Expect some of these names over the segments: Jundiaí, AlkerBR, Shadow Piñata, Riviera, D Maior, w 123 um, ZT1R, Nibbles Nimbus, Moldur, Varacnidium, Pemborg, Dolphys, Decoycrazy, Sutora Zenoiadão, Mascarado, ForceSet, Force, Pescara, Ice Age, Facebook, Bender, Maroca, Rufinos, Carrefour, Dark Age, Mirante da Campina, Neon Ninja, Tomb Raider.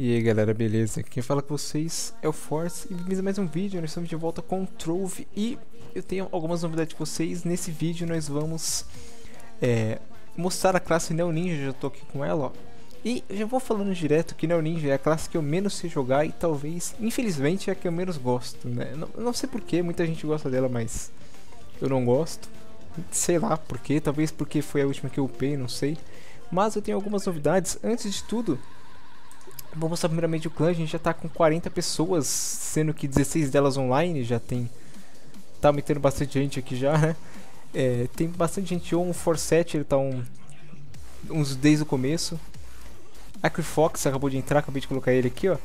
E aí galera, beleza? Quem fala com vocês é o Force e bem-vindo a mais um vídeo. Nós estamos de volta com o Trove e eu tenho algumas novidades com vocês. Nesse vídeo nós vamos mostrar a classe Neon Ninja, já estou aqui com ela, ó. E já vou falando direto que Neon Ninja é a classe que eu menos sei jogar e talvez, infelizmente, é a que eu menos gosto, né? Não sei porquê, muita gente gosta dela, mas eu não gosto. Sei lá porquê, talvez porque foi a última que eu upei, não sei. Mas eu tenho algumas novidades. Antes de tudo, vou mostrar primeiramente o clã. A gente já tá com 40 pessoas, sendo que 16 delas online. Já tem... tá metendo bastante gente aqui já, né? Tem bastante gente. O ForceSet, ele tá uns desde o começo. Acryfox acabou de entrar, acabei de colocar ele aqui, ó.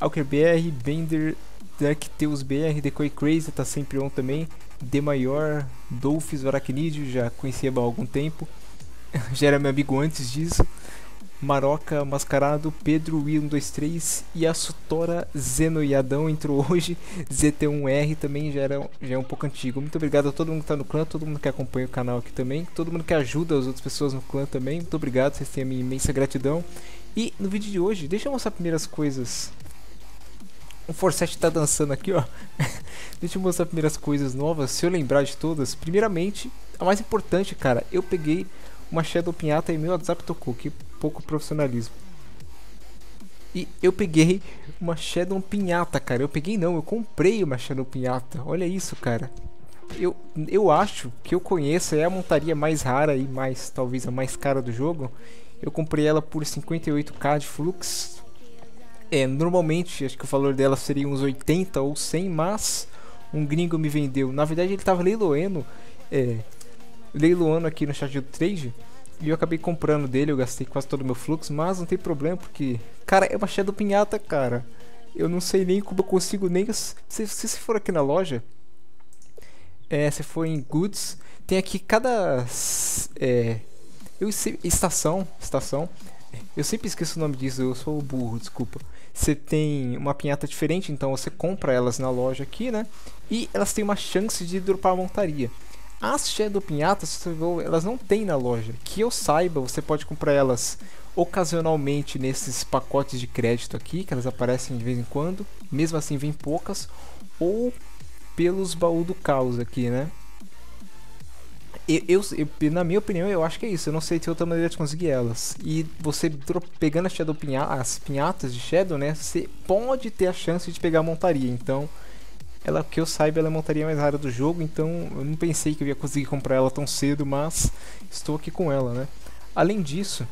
AlkerBR, Bender, DarkteusBR, Decoycrazy tá sempre on também. D Maior, Dolphys, Varacnidium, já conhecia há algum tempo. Já era meu amigo antes disso. Maroca, Mascarado, Pedro, w 123 um e a Sutora Zenoiadão entrou hoje. ZT1R também já é um pouco antigo. Muito obrigado a todo mundo que está no clã, todo mundo que acompanha o canal aqui também, todo mundo que ajuda as outras pessoas no clã também. Muito obrigado, vocês têm a minha imensa gratidão. E no vídeo de hoje, deixa eu mostrar primeiro as coisas. O ForceSet tá dançando aqui, ó. Deixa eu mostrar primeiro as coisas novas, se eu lembrar de todas. Primeiramente, a mais importante, cara, eu peguei uma Shadow Piñata e meu WhatsApp tocou, que pouco profissionalismo. E eu peguei uma Shadow Piñata, cara. Eu peguei não, eu comprei uma Shadow Piñata. Olha isso, cara. Eu acho que eu conheço, é a montaria mais rara e mais, talvez a mais cara do jogo. Eu comprei ela por 58k de flux. Normalmente, acho que o valor dela seria uns 80 ou 100, mas um gringo me vendeu. Na verdade, ele tava leiloando aqui no chat do trade e eu acabei comprando dele. Eu gastei quase todo o meu fluxo, mas não tem problema porque, cara, é uma Shadow Piñata, cara. Eu não sei nem como eu consigo nem... Se você for aqui na loja, se for em Goods, tem aqui cada... estação. Eu sempre esqueço o nome disso, eu sou burro, desculpa. Você tem uma pinhata diferente, então você compra elas na loja aqui, né? E elas têm uma chance de dropar a montaria. As Shadow Piñatas, elas não tem na loja. Que eu saiba, você pode comprar elas ocasionalmente nesses pacotes de crédito aqui, que elas aparecem de vez em quando. Mesmo assim, vem poucas. Ou pelos baús do caos aqui, né? Na minha opinião, eu acho que é isso. Eu não sei se tem outra maneira de conseguir elas. E você pegando as Shadow Piñatas de Shadow, né? Você pode ter a chance de pegar a montaria. Então... ela, que eu saiba, ela é a montaria mais rara do jogo, então eu não pensei que eu ia conseguir comprar ela tão cedo, mas estou aqui com ela, né? Além disso,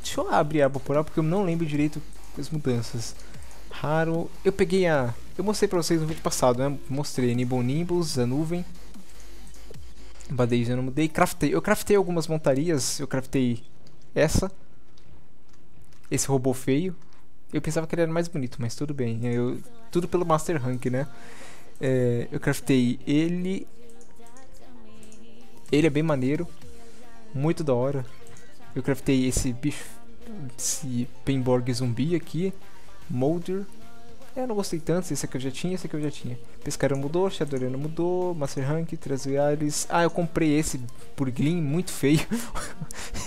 deixa eu abrir a aba por lá, porque eu não lembro direito as mudanças. Raro... eu peguei a... eu mostrei pra vocês no vídeo passado, né? Mostrei Nibbles Nimbus, a nuvem. Badei, eu não mudei. Craftei. Eu craftei algumas montarias. Eu craftei essa. Esse robô feio. Eu pensava que ele era mais bonito, mas tudo bem. Tudo pelo Master Rank, né? Eu craftei ele. Ele é bem maneiro. Muito da hora. Eu craftei esse bicho. Esse Pemborg zumbi aqui. Moldur. Eu não gostei tanto. Esse aqui eu já tinha, esse aqui eu já tinha. Pescara mudou, Shadorena mudou. Master Rank, Tres Viales. Ah, eu comprei esse Burglin, muito feio.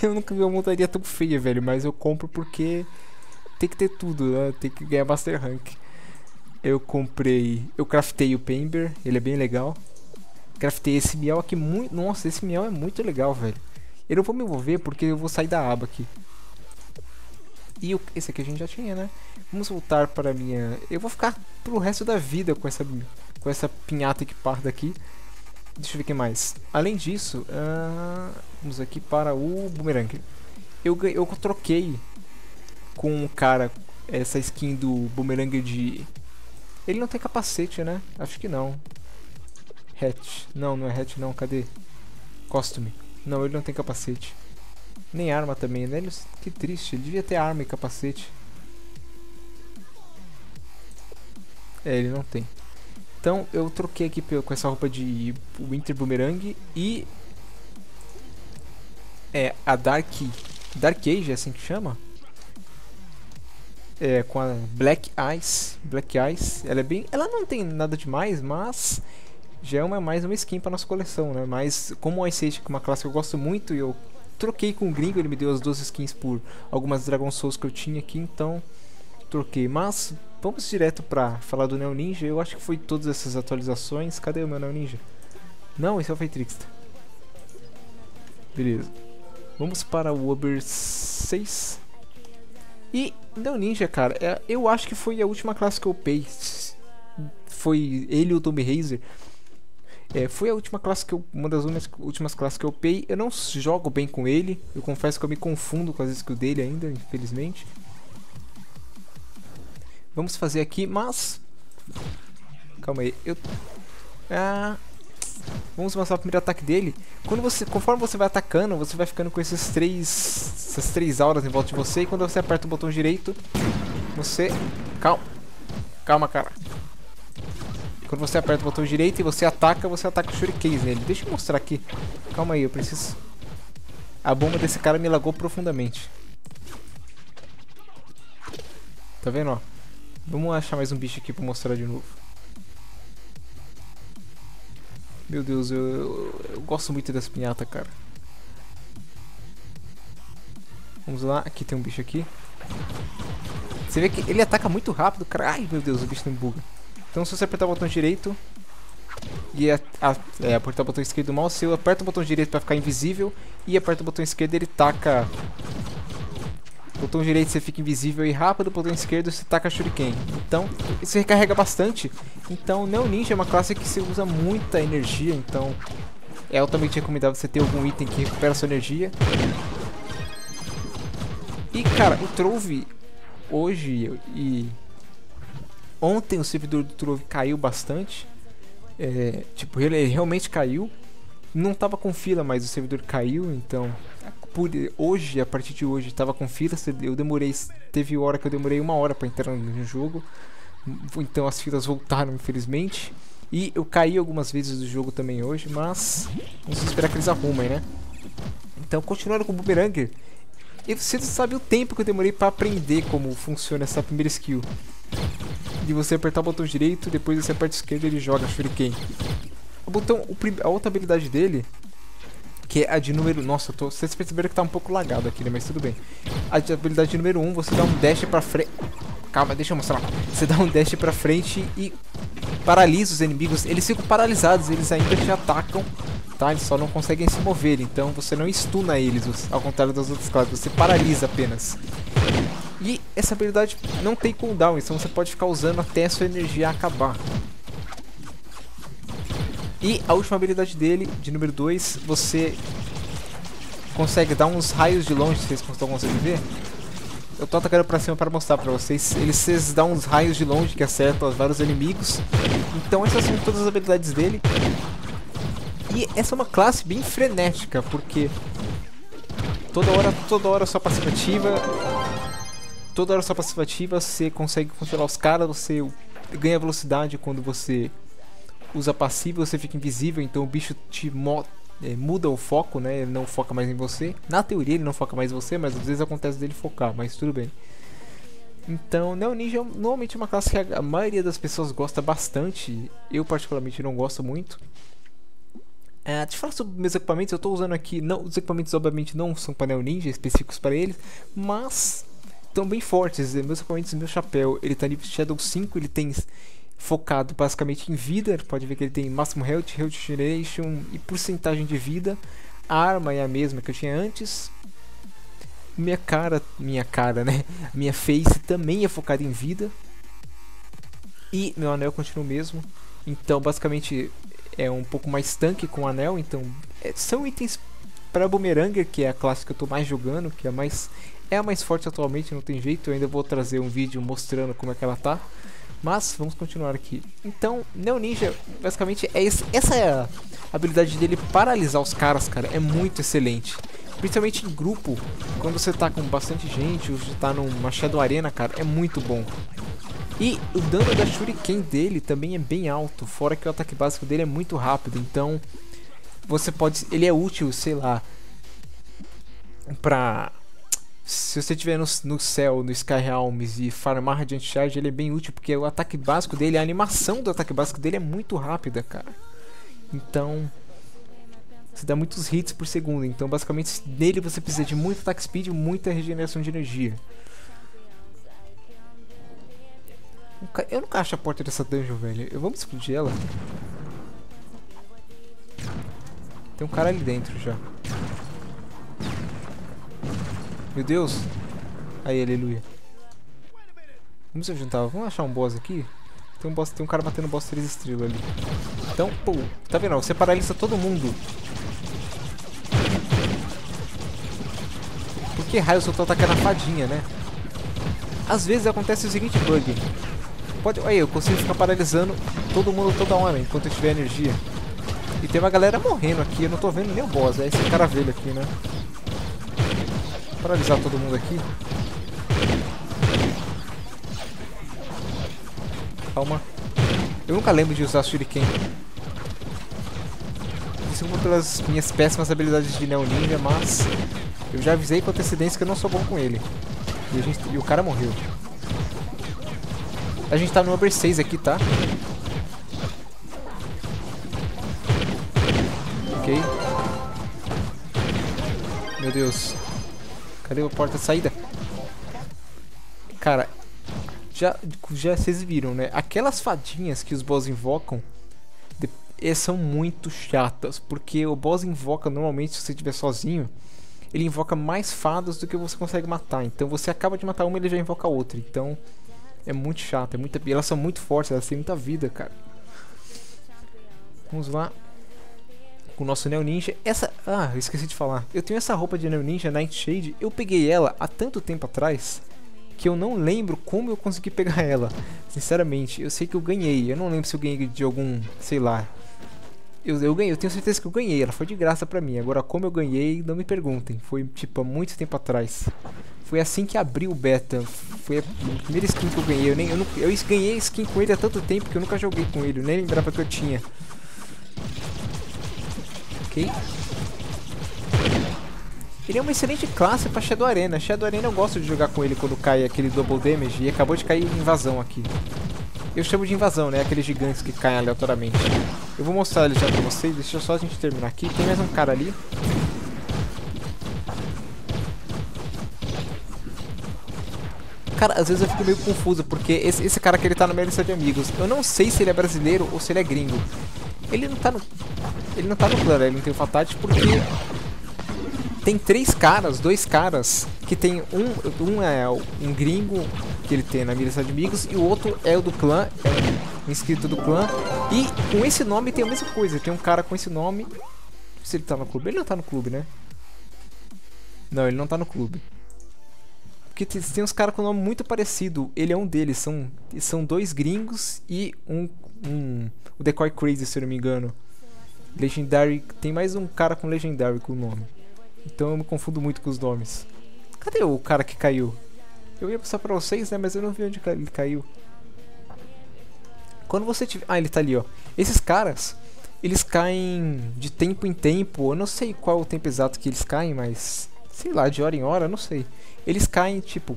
Eu nunca vi uma montaria tão feia, velho. Mas eu compro porque... tem que ter tudo, né? Tem que ganhar Master Rank. Eu craftei o Pember, ele é bem legal. Craftei esse Miel aqui muito... nossa, esse Miel é muito legal, velho. Eu não vou me envolver porque eu vou sair da aba aqui. E esse aqui a gente já tinha, né? Vamos voltar para minha... eu vou ficar pro resto da vida com essa pinhata equipada aqui. Deixa eu ver o que mais. Além disso, vamos aqui para o Boomerang. Eu troquei com o cara, essa skin do Boomerang de... ele não tem capacete, né? Acho que não. Hatch. Não, não é hatch não. Cadê? Costume. Não, ele não tem capacete. Nem arma também, né? Que triste. Ele devia ter arma e capacete. É, ele não tem. Então, eu troquei aqui com essa roupa de Winter Boomerang e... a Dark Age, é assim que chama? Com a Black Ice, ela é bem... ela não tem nada demais, mas já é mais uma skin para nossa coleção, né? Mas como o Ice Age é uma classe que eu gosto muito e eu troquei com o gringo, ele me deu as duas skins por algumas Dragon Souls que eu tinha aqui, então troquei. Mas vamos direto pra falar do Neon Ninja. Eu acho que foi todas essas atualizações. Cadê o meu Neon Ninja? Não, esse é o Feitrixta. Beleza. Vamos para o Uber 6. E Neon Ninja, cara, eu acho que foi a última classe que eu upei. Foi ele e o Tomb Raider. Foi a última classe que eu, uma das últimas classes que eu upei. Eu não jogo bem com ele. Eu confesso que eu me confundo com as skills dele ainda, infelizmente. Vamos fazer aqui, mas... Calma aí, eu... Vamos mostrar o primeiro ataque dele. Conforme você vai atacando, você vai ficando com esses essas três auras em volta de você. E quando você aperta o botão direito, você... Calma, cara. Quando você aperta o botão direito e você ataca o shuriken nele. Deixa eu mostrar aqui. Calma aí, eu preciso... A bomba desse cara me lagou profundamente. Tá vendo, ó? Vamos achar mais um bicho aqui pra mostrar de novo. Meu Deus, eu gosto muito das pinhatas, cara. Vamos lá, aqui tem um bicho aqui. Você vê que ele ataca muito rápido, cara. Ai, meu Deus, o bicho não buga. Então se você apertar o botão direito e apertar o botão esquerdo do mouse, eu aperto o botão direito pra ficar invisível e aperto o botão esquerdo, ele taca... Botão direito você fica invisível e rápido, botão esquerdo você taca shuriken. Então, isso recarrega bastante. Então, Neon Ninja é uma classe que você usa muita energia, então é altamente recomendável você ter algum item que recupera sua energia. E, cara, o Trove hoje e ontem o servidor do Trove caiu bastante. Tipo, ele realmente caiu. Não tava com fila, mas o servidor caiu, então... Hoje, a partir de hoje, estava com filas. Eu demorei, teve hora que eu demorei 1 hora para entrar no jogo, então as filas voltaram, infelizmente. E eu caí algumas vezes do jogo também hoje, mas vamos esperar que eles arrumem, né? Então, continuando com o Boomerang, e você não sabe o tempo que eu demorei para aprender como funciona essa primeira skill. De você apertar o botão direito, depois você aperta o esquerdo e ele joga shuriken. A outra habilidade dele, que é a de número... Nossa, vocês perceberam que tá um pouco lagado aqui, né? Mas tudo bem. A de habilidade número 1, você dá um dash pra frente... Calma, deixa eu mostrar. Você dá um dash pra frente e paralisa os inimigos. Eles ficam paralisados, eles ainda te atacam, tá? Eles só não conseguem se mover, então você não estuna eles, ao contrário das outras classes. Você paralisa apenas. E essa habilidade não tem cooldown, então você pode ficar usando até a sua energia acabar. E a última habilidade dele, de número 2, você consegue dar uns raios de longe, vocês estão conseguindo ver? Eu tô atacando pra cima para mostrar pra vocês. Eles dão uns raios de longe que acertam os vários inimigos. Então essas são todas as habilidades dele. E essa é uma classe bem frenética, porque toda hora sua passiva ativa. Toda hora sua passiva ativa, você consegue controlar os caras, você ganha velocidade quando você... usa passivo, você fica invisível, então o bicho te muda o foco, né? Ele não foca mais em você. Na teoria ele não foca mais em você, mas às vezes acontece dele focar, mas tudo bem. Então, Neon Ninja é normalmente uma classe que a maioria das pessoas gosta bastante. Eu particularmente não gosto muito. Deixa eu falar sobre meus equipamentos. Eu estou usando aqui, não, os equipamentos obviamente não são para Neon Ninja, específicos para eles, mas estão bem fortes. Meus equipamentos, meu chapéu, ele está nível Shadow 5, ele tem... focado basicamente em vida, pode ver que ele tem máximo health, health generation e porcentagem de vida. A arma é a mesma que eu tinha antes. Minha cara, né? Minha face também é focada em vida. E meu anel continua o mesmo. Então, basicamente é um pouco mais tanque com o anel. Então, são itens para Boomeranger, que é a classe que eu estou mais jogando, que é a mais forte atualmente, não tem jeito. Eu ainda vou trazer um vídeo mostrando como é que ela tá. Mas vamos continuar aqui. Então, Neon Ninja, basicamente, essa é a habilidade dele paralisar os caras, cara. É muito excelente. Principalmente em grupo, quando você tá com bastante gente, ou você tá numa Shadow Arena, cara, é muito bom. E o dano da shuriken dele também é bem alto, fora que o ataque básico dele é muito rápido. Então, você pode... Ele é útil, sei lá, pra... Se você estiver no céu, no Sky Realms e farmar Radiant Charge, ele é bem útil, porque o ataque básico dele, a animação do ataque básico dele é muito rápida, cara. Então, Você dá muitos hits por segundo, então basicamente nele você precisa de muito attack speed e muita regeneração de energia. Eu nunca acho a porta dessa dungeon, velho. Vamos explodir ela? Tem um cara ali dentro já. Meu Deus. Aí, aleluia. Vamos se juntar. Vamos achar um boss aqui. Tem um cara batendo boss 3 estrelas ali. Então, pô. Tá vendo? Você paralisa todo mundo. Por que raio eu tô atacando a fadinha, né? Às vezes acontece o seguinte bug. Aí, eu consigo ficar paralisando todo mundo toda hora, enquanto eu tiver energia. E tem uma galera morrendo aqui. Eu não tô vendo nem o boss. É esse cara velho aqui, né? Vou paralisar todo mundo aqui. Calma. Eu nunca lembro de usar shuriken. Desculpa pelas minhas péssimas habilidades de Neon Ninja, mas... eu já avisei com antecedência que eu não sou bom com ele. E o cara morreu. A gente tá no over 6 aqui, tá? Ok. Meu Deus. Cadê a porta de saída? Cara, já vocês viram, né? Aquelas fadinhas que os boss invocam são muito chatas. Porque o boss invoca normalmente se você estiver sozinho. Ele invoca mais fadas do que você consegue matar. Então você acaba de matar uma e ele já invoca outra. Então é muito chato. Elas são muito fortes, elas têm muita vida, cara. Vamos lá. Com o nosso Neon Ninja. Ah, eu esqueci de falar. Eu tenho essa roupa de Neon Ninja Nightshade. Eu peguei ela há tanto tempo atrás que eu não lembro como eu consegui pegar ela. Sinceramente, eu sei que eu ganhei. Eu não lembro se eu ganhei de algum, sei lá. Eu ganhei, eu tenho certeza que eu ganhei, ela foi de graça pra mim. Agora como eu ganhei, não me perguntem. Foi tipo há muito tempo atrás. Foi assim que abriu o beta. Foi a primeira skin que eu ganhei. Eu ganhei skin com ele há tanto tempo que eu nunca joguei com ele, eu nem lembrava que eu tinha. Ok. Ele é uma excelente classe pra Shadow Arena. Shadow Arena eu gosto de jogar com ele quando cai aquele double damage. E acabou de cair invasão aqui. Eu chamo de invasão, né? Aqueles gigantes que caem aleatoriamente. Eu vou mostrar ele já pra vocês. Deixa só a gente terminar aqui. Tem mais um cara ali. Cara, às vezes eu fico meio confuso. Porque esse cara aqui, ele tá na minha lista de amigos. Eu não sei se ele é brasileiro ou se ele é gringo. Ele não tá no clã, ele não tem o Fatality. Porque tem dois caras. Que tem um é um gringo... que ele tem na minha lista de amigos, e o outro é o do clã, é um inscrito do clã, e com esse nome tem a mesma coisa, tem um cara com esse nome. Se ele tá no clube, ele não tá no clube, né? Não, ele não tá no clube, porque tem uns caras com nome muito parecido. Ele é um deles, são dois gringos e o Decoycrazy, se eu não me engano, Legendary. Tem mais um cara com Legendary com o nome, então eu me confundo muito com os nomes. Cadê o cara que caiu? Eu ia passar pra vocês, né? Mas eu não vi onde ele caiu. Quando você tiver... ah, ele tá ali, ó. Esses caras, eles caem de tempo em tempo. Eu não sei qual é o tempo exato que eles caem, mas... sei lá, de hora em hora, não sei. Eles caem, tipo...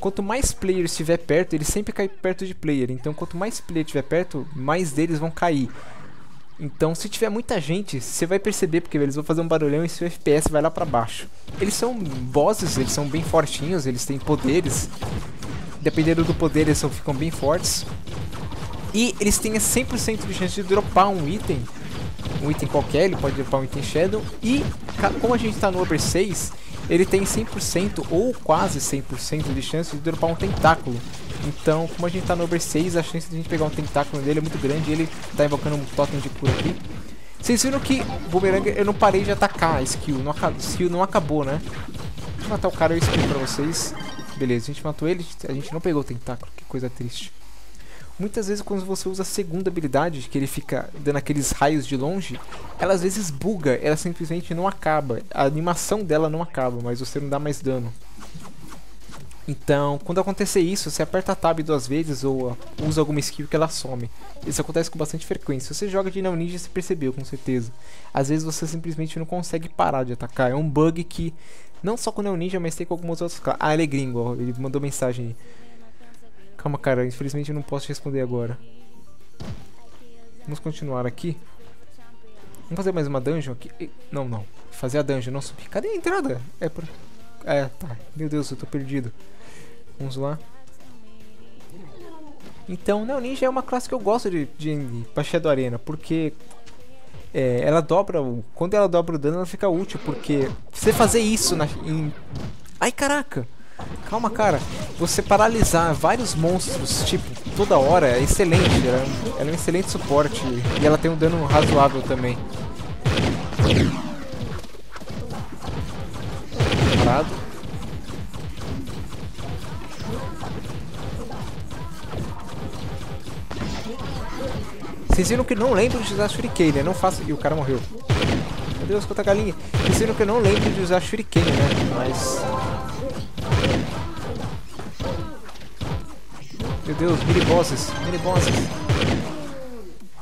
quanto mais player estiver perto, eles sempre caem perto de player. Então, quanto mais player estiver perto, mais deles vão cair. Então, se tiver muita gente, você vai perceber, porque eles vão fazer um barulhão e seu FPS vai lá pra baixo. Eles são bosses, eles são bem fortinhos, eles têm poderes. Dependendo do poder, eles ficam bem fortes. E eles têm 100% de chance de dropar um item. Um item qualquer, ele pode dropar um item Shadow. E, como a gente tá no over 6, ele tem 100% ou quase 100% de chance de dropar um tentáculo. Então, como a gente tá no over 6, a chance de a gente pegar um tentáculo dele é muito grande. Ele tá invocando um totem de cura aqui. Vocês viram que o Boomerang, eu não parei de atacar a skill. Skill não acabou, né? Deixa eu matar o cara e eu explico pra vocês. Beleza, a gente matou ele, a gente não pegou o tentáculo. Que coisa triste. Muitas vezes quando você usa a segunda habilidade, que ele fica dando aqueles raios de longe, ela às vezes buga, ela simplesmente não acaba. A animação dela não acaba, mas você não dá mais dano. Então, quando acontecer isso, você aperta a tab duas vezes ou usa alguma skill que ela some. Isso acontece com bastante frequência. Se você joga de Neon Ninja, você percebeu, com certeza. Às vezes você simplesmente não consegue parar de atacar. É um bug que, não só com Neon Ninja, mas tem com algumas outras... ah, ele é gringo, ó. Ele mandou mensagem aí. Calma, cara. Infelizmente eu não posso te responder agora. Vamos continuar aqui. Vamos fazer mais uma dungeon aqui. Não, não. Fazer a dungeon, não subir. Cadê a entrada? É por... É, tá. Meu Deus, eu tô perdido. Vamos lá. Então, Neon Ninja é uma classe que eu gosto pra Shadow Arena, porque... ela dobra o... Quando ela dobra o dano, ela fica útil, porque... Você fazer isso na... Ai, caraca! Calma, cara. Você paralisar vários monstros, tipo, toda hora, é excelente. Ela é um excelente suporte. E ela tem um dano razoável também. Parado. Vocês viram que eu não lembro de usar Shuriken, né? Não faço... Ih, o cara morreu. Meu Deus, quanta galinha. Vocês viram que eu não lembro de usar Shuriken, né? Mas... Meu Deus, mini-bosses, mini-bosses.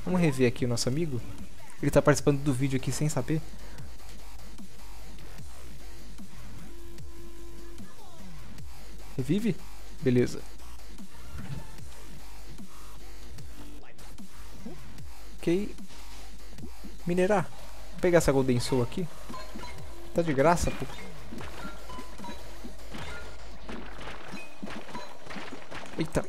Vamos rever aqui o nosso amigo. Ele tá participando do vídeo aqui sem saber. Revive? Beleza. Ok. Minerar. Vou pegar essa Golden Soul aqui. Tá de graça, pô. Eita.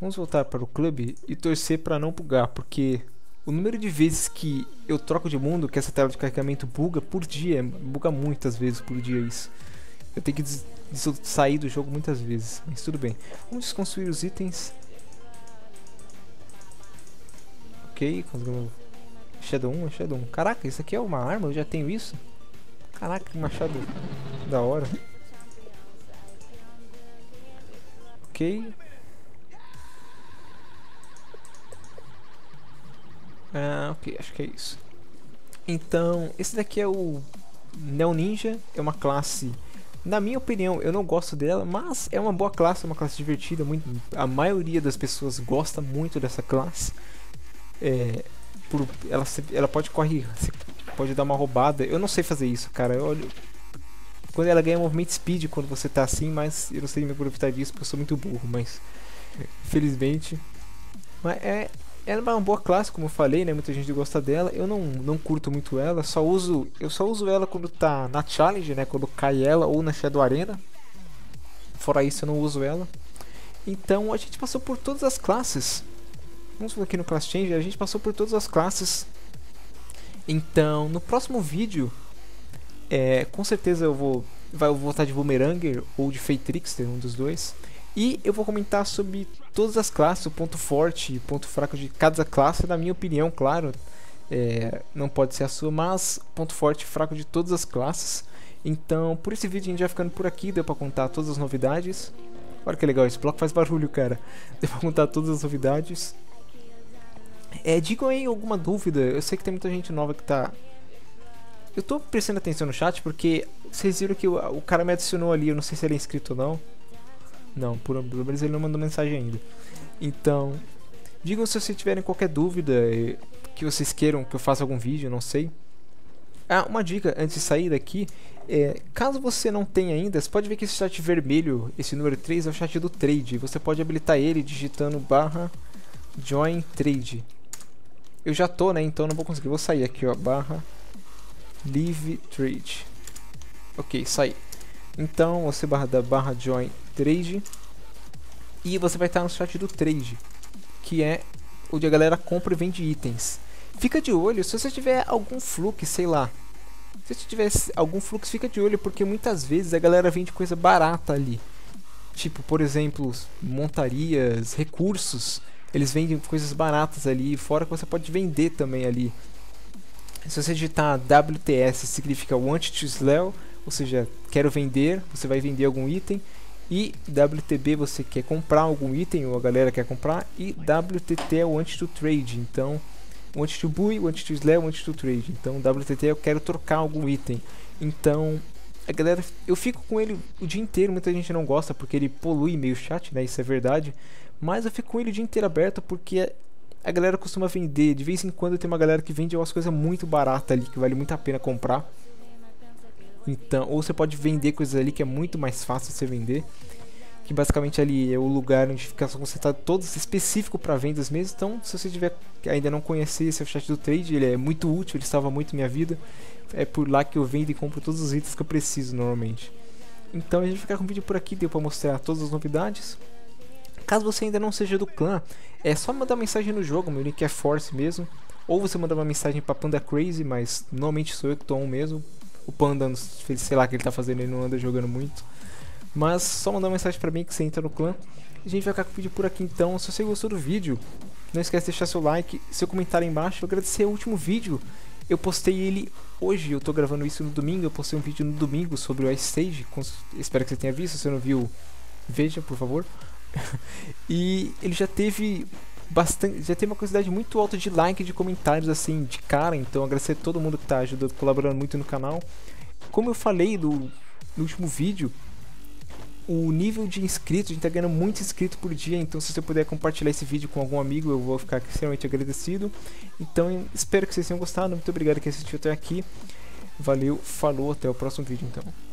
Vamos voltar para o clube e torcer para não bugar, porque o número de vezes que eu troco de mundo, que essa tela de carregamento buga por dia, buga muitas vezes por dia isso. Eu tenho que sair do jogo muitas vezes, mas tudo bem. Vamos desconstruir os itens. Ok, conseguimos... Shadow 1, Shadow 1. Caraca, isso aqui é uma arma? Eu já tenho isso? Caraca, que machado da hora. Ok. Ah, ok, acho que é isso. Então, esse daqui é o Neon Ninja, é uma classe, na minha opinião, eu não gosto dela, mas é uma boa classe, uma classe divertida, muito, a maioria das pessoas gosta muito dessa classe. Ela pode correr, pode dar uma roubada, eu não sei fazer isso, cara, eu olho... Quando ela ganha movimento speed, quando você tá assim, mas eu não sei me aproveitar disso porque eu sou muito burro, mas... Felizmente... Mas é... Ela é uma boa classe, como eu falei, né? Muita gente gosta dela. Eu não curto muito ela. Eu só uso ela quando tá na challenge, né? Quando cai ela ou na Shadow Arena. Fora isso, eu não uso ela. Então, a gente passou por todas as classes. Vamos aqui no Class Change. A gente passou por todas as classes. Então, no próximo vídeo, com certeza eu vou estar de Boomerang ou de Fatrixter, um dos dois. E eu vou comentar sobre todas as classes, o ponto forte e o ponto fraco de cada classe, na minha opinião, claro. Não pode ser a sua, mas ponto forte e fraco de todas as classes. Então, por esse vídeo a gente vai ficando por aqui, deu pra contar todas as novidades. Olha que legal, esse bloco faz barulho, cara. Deu pra contar todas as novidades. Digam aí alguma dúvida, eu sei que tem muita gente nova que tá... Eu tô prestando atenção no chat porque vocês viram que o cara me adicionou ali, eu não sei se ele é inscrito ou não. Não, pelo menos ele não mandou mensagem ainda. Então, digam se vocês tiverem qualquer dúvida, que vocês queiram que eu faça algum vídeo, não sei. Ah, uma dica antes de sair daqui, caso você não tenha ainda, você pode ver que esse chat vermelho, esse número 3, é o chat do trade. Você pode habilitar ele digitando /join trade. Eu já tô, né, então não vou conseguir, vou sair aqui, ó, /leave trade. Ok, saí. Então, você barra join trade e você vai estar no chat do trade, que é onde a galera compra e vende itens. Fica de olho, se você tiver algum flux, sei lá, se você tiver algum flux, fica de olho, porque muitas vezes a galera vende coisa barata ali. Tipo, por exemplo, montarias, recursos, eles vendem coisas baratas ali, fora que você pode vender também ali. Se você digitar WTS, significa Want to Sell, ou seja, quero vender, você vai vender algum item. E WTB, você quer comprar algum item, ou a galera quer comprar. E WTT é o Want to Trade, então Want to Buy, Want to Sell, Want to Trade. Então WTT eu quero trocar algum item. Então a galera, eu fico com ele o dia inteiro. Muita gente não gosta porque ele polui meio chat, né, isso é verdade. Mas eu fico com ele o dia inteiro aberto porque a galera costuma vender. De vez em quando tem uma galera que vende umas coisas muito baratas ali, que vale muito a pena comprar. Então, ou você pode vender coisas ali que é muito mais fácil você vender. que basicamente ali é o lugar onde fica concentrado todos específico para vendas mesmo. Então, se você tiver ainda não conhecer esse é o chat do trade, ele é muito útil, ele salva muito minha vida. É por lá que eu vendo e compro todos os itens que eu preciso normalmente. Então a gente vai ficar com o vídeo por aqui, deu para mostrar todas as novidades. Caso você ainda não seja do clã, é só mandar mensagem no jogo, meu link é Force mesmo. Ou você mandar uma mensagem para DarkteusBR, mas normalmente sou eu que tô on mesmo. O Panda, sei lá o que ele tá fazendo, ele não anda jogando muito. Mas só mandar uma mensagem pra mim que você entra no clã. A gente vai ficar com o vídeo por aqui então. Se você gostou do vídeo, não esquece de deixar seu like, seu comentário aí embaixo. Eu agradecer o último vídeo. Eu postei ele hoje, eu tô gravando isso no domingo. Eu postei um vídeo no domingo sobre o Ice Age. Espero que você tenha visto, se você não viu, veja por favor. E ele já teve bastante, já tem uma quantidade muito alta de like, de comentários assim, de cara. Então agradecer a todo mundo que tá ajudando, colaborando muito no canal. Como eu falei no último vídeo, o nível de inscritos, a gente tá ganhando muito inscrito por dia. Então se você puder compartilhar esse vídeo com algum amigo, eu vou ficar extremamente agradecido. Então espero que vocês tenham gostado, muito obrigado que assistiu até aqui. Valeu, falou, até o próximo vídeo então.